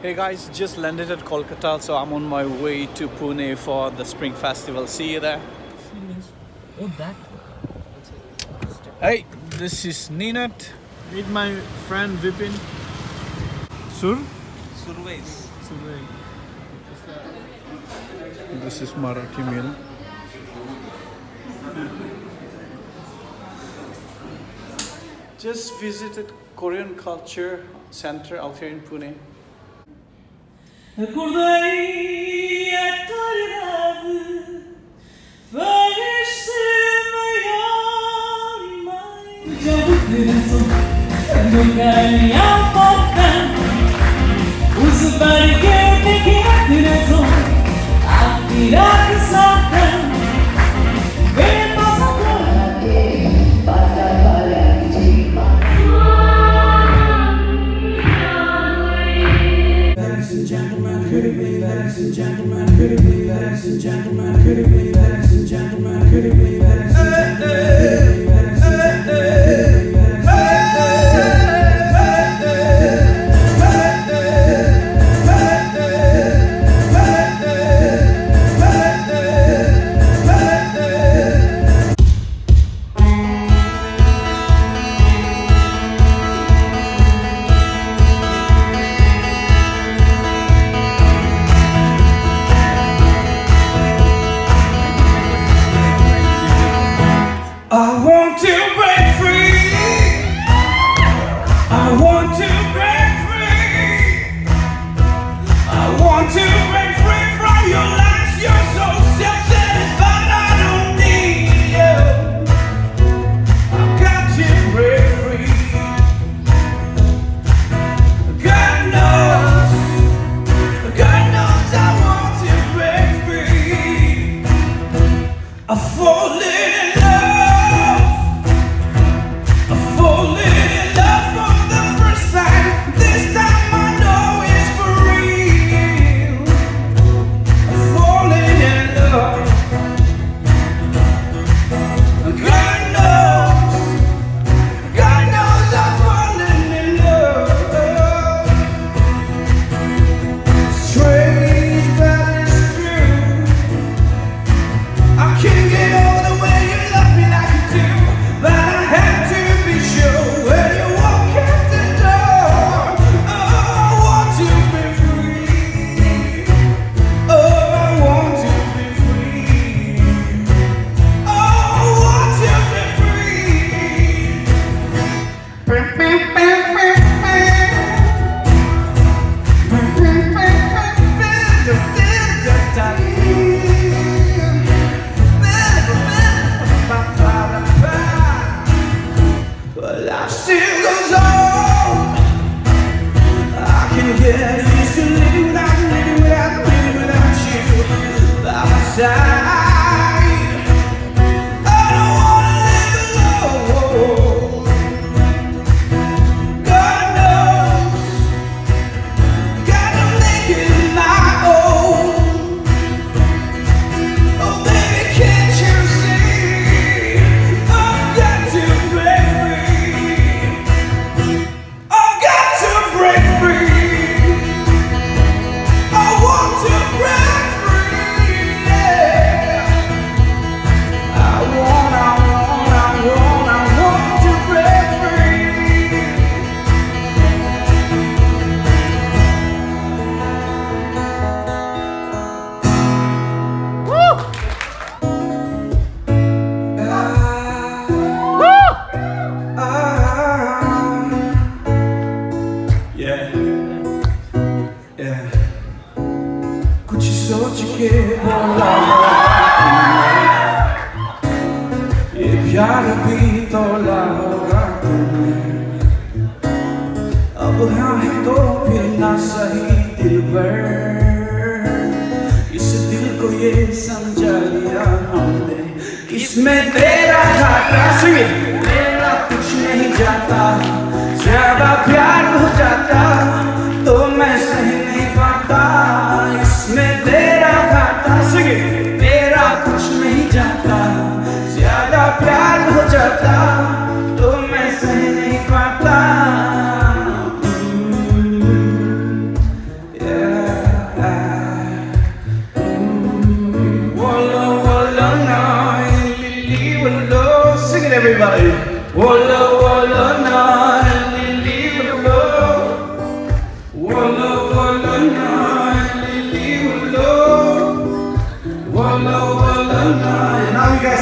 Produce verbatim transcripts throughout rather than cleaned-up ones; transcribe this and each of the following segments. Hey guys, just landed at Kolkata, so I'm on my way to Pune for the Spring Festival. See you there. Oh, that. Hey, this is Ninat. Meet my friend Vipin. Sur? Surway. Surway. This is Mara Kimil. Just visited Korean Culture Center out here in Pune.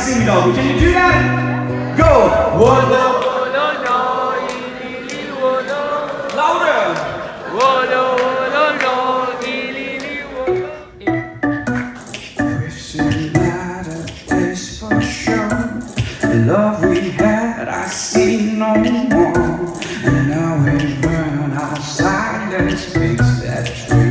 sing it all. Can you do that? Go! Wolo, wolo, no, ilili, wolo. Louder! Wolo, wolo, no, ilili, wolo. We've seen that at this for sure. The love we had, I see no more. And now we've run outside and it speaks that tree.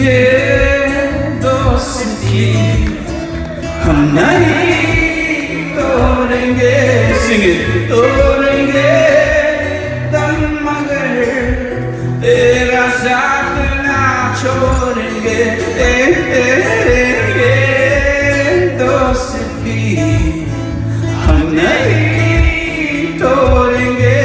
ये दोस्ती हम नहीं तोड़ेंगे तोड़ेंगे दम मगर तेरा साथ ना छोड़ेंगे ये दोस्ती हम नहीं तोड़ेंगे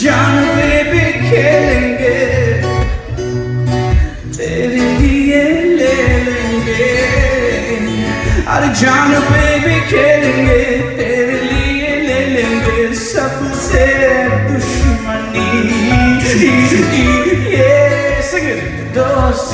जान baby खेलेंगे तेरे लिए ले लेंगे सबसे दुश्मनी ये दोस्त